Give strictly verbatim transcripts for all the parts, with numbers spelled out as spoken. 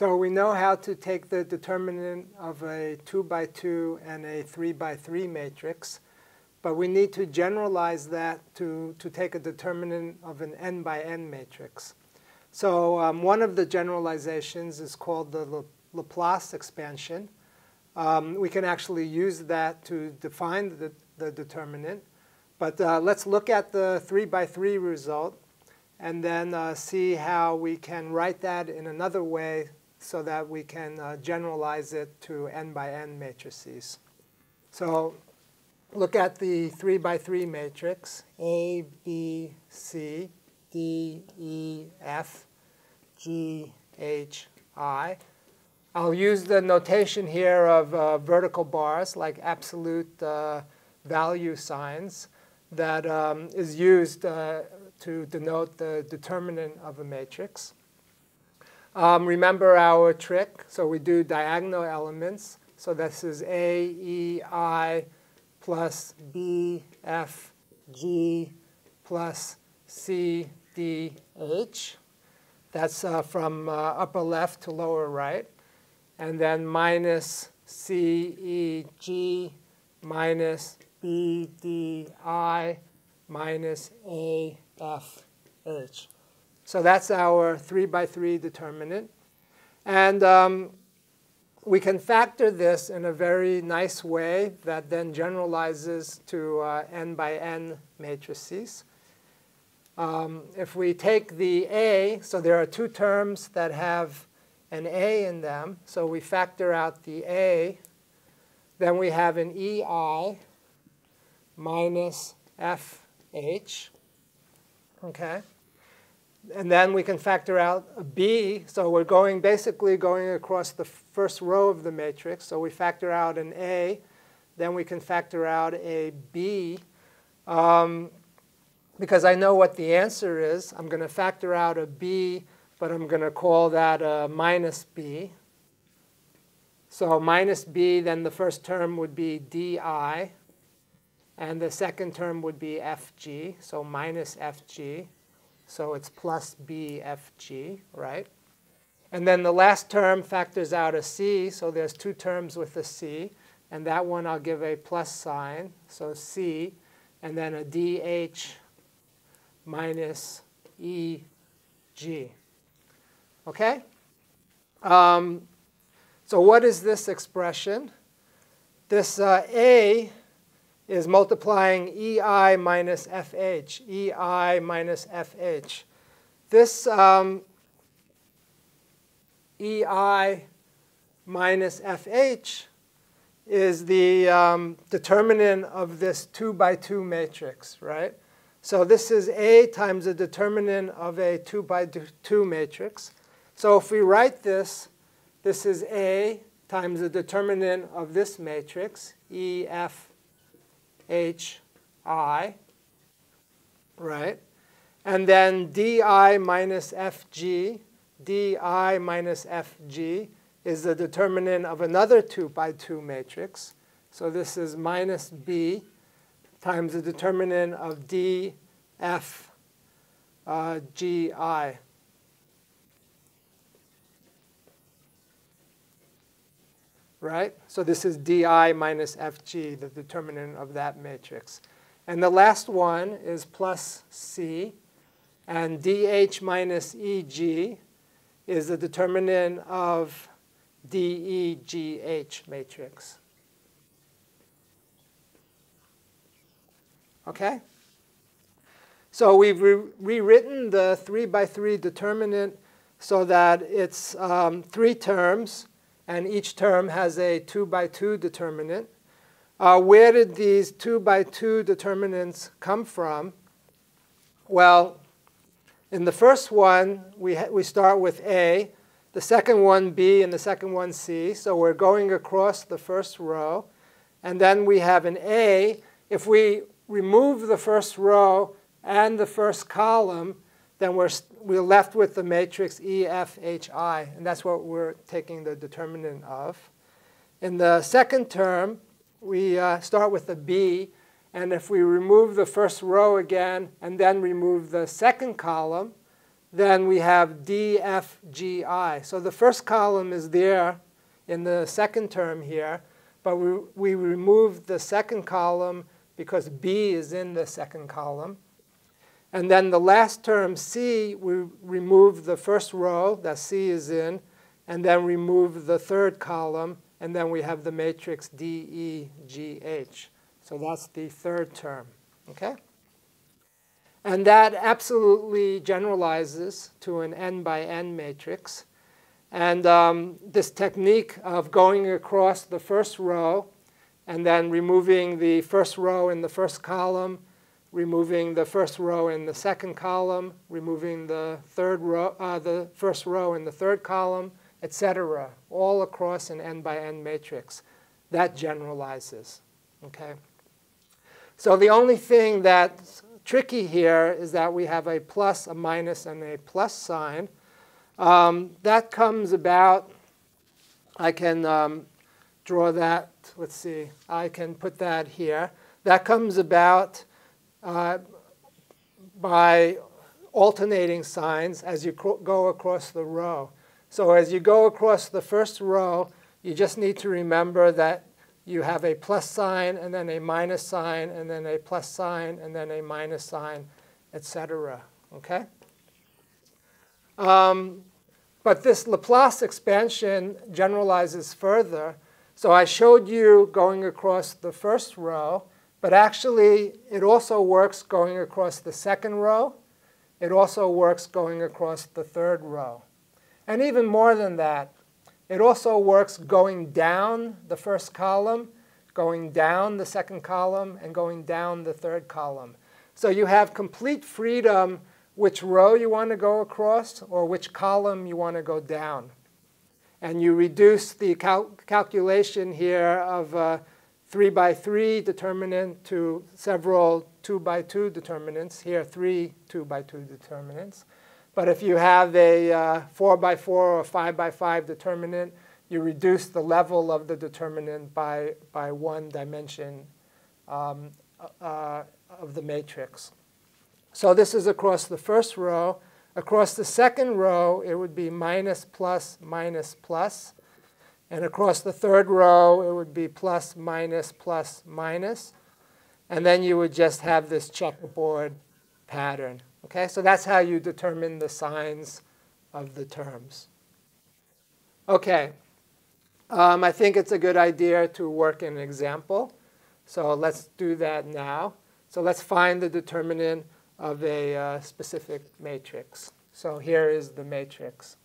So we know how to take the determinant of a two by two and a three by three matrix, but we need to generalize that to, to take a determinant of an n by n matrix. So um, one of the generalizations is called the La Laplace expansion. Um, we can actually use that to define the, the determinant. But uh, let's look at the three by three result and then uh, see how we can write that in another way so that we can uh, generalize it to n by n matrices. So look at the three by three matrix, A, B, C, D, E, F, G, H, I. I'll use the notation here of uh, vertical bars, like absolute uh, value signs, that um, is used uh, to denote the determinant of a matrix. Um, remember our trick. So we do diagonal elements. So this is A, E, I plus B, F, G plus C, D, H. That's uh, from uh, upper left to lower right. And then minus C, E, G minus B, D, I minus A, F, H. So that's our three by three determinant. And um, we can factor this in a very nice way that then generalizes to uh, n by n matrices. Um, if we take the A, so there are two terms that have an A in them. So we factor out the A. Then we have an E I minus F H. Okay, and then we can factor out a B. So we're going basically going across the first row of the matrix. So we factor out an A, then we can factor out a B. Um, because I know what the answer is, I'm going to factor out a B, but I'm going to call that a minus B. So minus B, then the first term would be D I. And the second term would be F G, so minus F G. So it's plus B F G, right? And then the last term factors out a C, so there's two terms with a C. And that one I'll give a plus sign, so C. And then a D H minus E G. OK? Um, so what is this expression? This uh, A is multiplying E I minus F H, E I minus F H. This um, E I minus F H is the um, determinant of this two by two matrix, right? So this is A times the determinant of a two by two matrix. So if we write this, this is A times the determinant of this matrix, E, F, H, I, right? And then D I minus F G, D I minus F G is the determinant of another two by two matrix. So this is minus B times the determinant of D, F, uh, G, I. Right? So this is D I minus F G, the determinant of that matrix. And the last one is plus C. And D H minus E G is the determinant of D E G H matrix. OK? So we've re rewritten the three by three determinant so that it's um, three terms. And each term has a two by two determinant. Uh, where did these two by two determinants come from? Well, in the first one, we, we start with A, the second one B, and the second one C. So we're going across the first row. And then we have an A. If we remove the first row and the first column, then we're, we're left with the matrix E, F, H, I. And that's what we're taking the determinant of. In the second term, we uh, start with a B. And if we remove the first row again and then remove the second column, then we have D, F, G, I. So the first column is there in the second term here, but we, we removed the second column because B is in the second column. And then the last term, C, we remove the first row that C is in, and then remove the third column, and then we have the matrix D, E, G, H. So that's the third term, okay? And that absolutely generalizes to an n by n matrix. And um, this technique of going across the first row and then removing the first row in the first column, removing the first row in the second column, removing the third row, uh, the first row in the third column, et cetera, all across an n by n matrix, that generalizes. Okay. So the only thing that's tricky here is that we have a plus, a minus, and a plus sign. Um, that comes about, I can um, draw that, let's see, I can put that here. That comes about uh, by alternating signs as you go across the row. So as you go across the first row, you just need to remember that you have a plus sign, and then a minus sign, and then a plus sign, and then a minus sign, et cetera, okay? Um, but this Laplace expansion generalizes further. So I showed you going across the first row, but actually it also works going across the second row. It also works going across the third row. And even more than that, it also works going down the first column, going down the second column, and going down the third column. So you have complete freedom which row you want to go across or which column you want to go down. And you reduce the cal calculation here of a three by three determinant to several two by two determinants. Here, three two by two determinants. But if you have a uh, four by four or five by five determinant, you reduce the level of the determinant by, by one dimension um, uh, of the matrix. So this is across the first row. Across the second row, it would be minus, plus, minus, plus. And across the third row, it would be plus, minus, plus, minus. And then you would just have this checkerboard pattern. Okay, so that's how you determine the signs of the terms. Okay, um, I think it's a good idea to work in an example. So let's do that now. So let's find the determinant of a uh, specific matrix. So here is the matrix.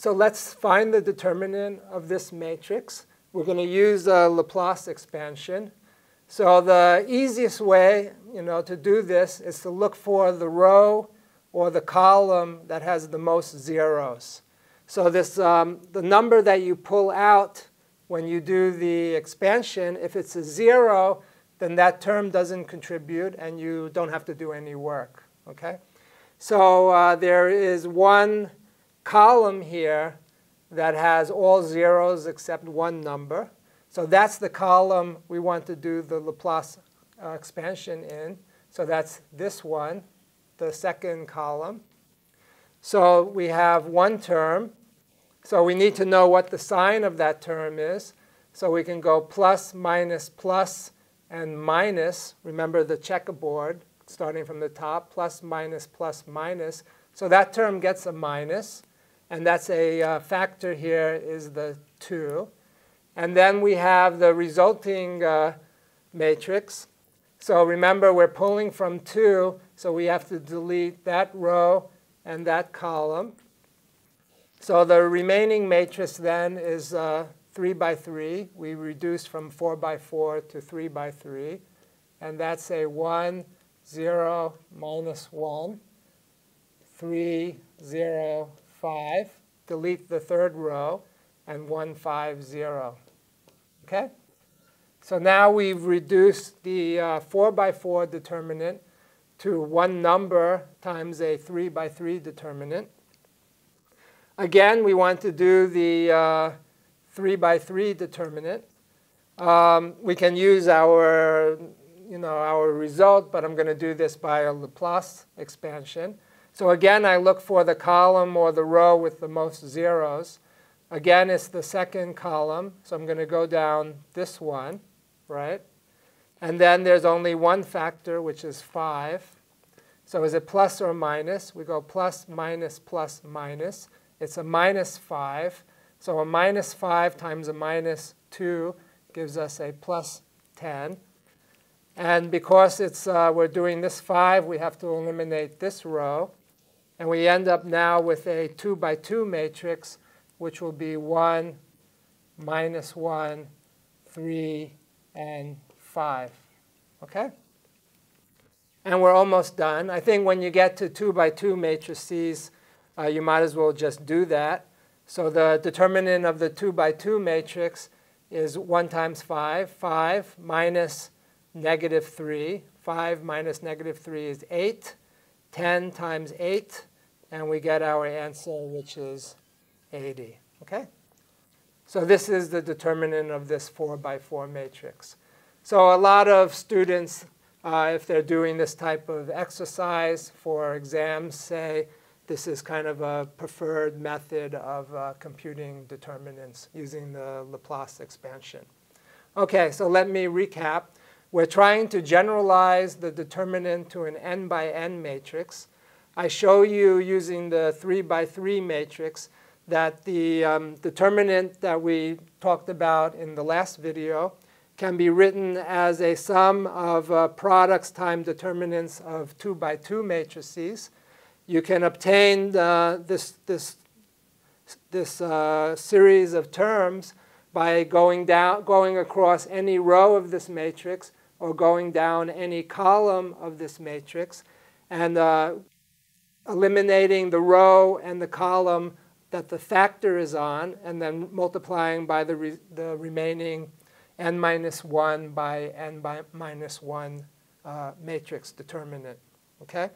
So let's find the determinant of this matrix. We're going to use a Laplace expansion. So the easiest way, you know, to do this is to look for the row or the column that has the most zeros. So this, um, the number that you pull out when you do the expansion, if it's a zero, then that term doesn't contribute and you don't have to do any work, okay? So uh, there is one column here that has all zeros except one number. So that's the column we want to do the Laplace uh, expansion in. So that's this one, the second column. So we have one term. So we need to know what the sign of that term is. So we can go plus, minus, plus, and minus. Remember the checkerboard starting from the top, plus, minus, plus, minus. So that term gets a minus. And that's a uh, factor here is the two. And then we have the resulting uh, matrix. So remember, we're pulling from two. So we have to delete that row and that column. So the remaining matrix then is uh, three by three. We reduce from four by four to three by three. And that's a one, zero, minus one, three, zero, five, delete the third row, and one five zero. Okay? So now we've reduced the uh, four by four determinant to one number times a three by three determinant. Again, we want to do the uh, three by three determinant. Um, we can use our, you know, our result, but I'm going to do this by a Laplace expansion. So again, I look for the column or the row with the most zeros. Again, it's the second column, so I'm going to go down this one, right? And then there's only one factor, which is five. So is it plus or minus? We go plus, minus, plus, minus. It's a minus five. So a minus five times a minus two gives us a plus ten. And because it's, uh, we're doing this five, we have to eliminate this row. And we end up now with a two by two matrix, which will be one, minus one, three, and five. Okay? And we're almost done. I think when you get to two by two matrices, uh, you might as well just do that. So the determinant of the two by two matrix is one times five. five minus negative three. five minus negative three is eight. ten times eight. And we get our answer, which is eighty. Okay? So this is the determinant of this four by four matrix. So a lot of students, uh, if they're doing this type of exercise for exams, say this is kind of a preferred method of uh, computing determinants using the Laplace expansion. OK, so let me recap. We're trying to generalize the determinant to an n by n matrix. I show you using the three by three matrix that the um, determinant that we talked about in the last video can be written as a sum of uh, products times determinants of two by two matrices. You can obtain uh, this, this, this uh, series of terms by going, down, going across any row of this matrix or going down any column of this matrix and uh, eliminating the row and the column that the factor is on and then multiplying by the, re the remaining n minus one by n by minus one uh, matrix determinant, okay?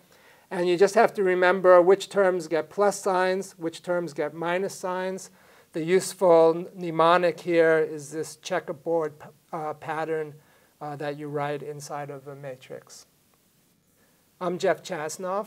And you just have to remember which terms get plus signs, which terms get minus signs. The useful mnemonic here is this checkerboard uh, pattern uh, that you write inside of a matrix. I'm Jeff Chasnov.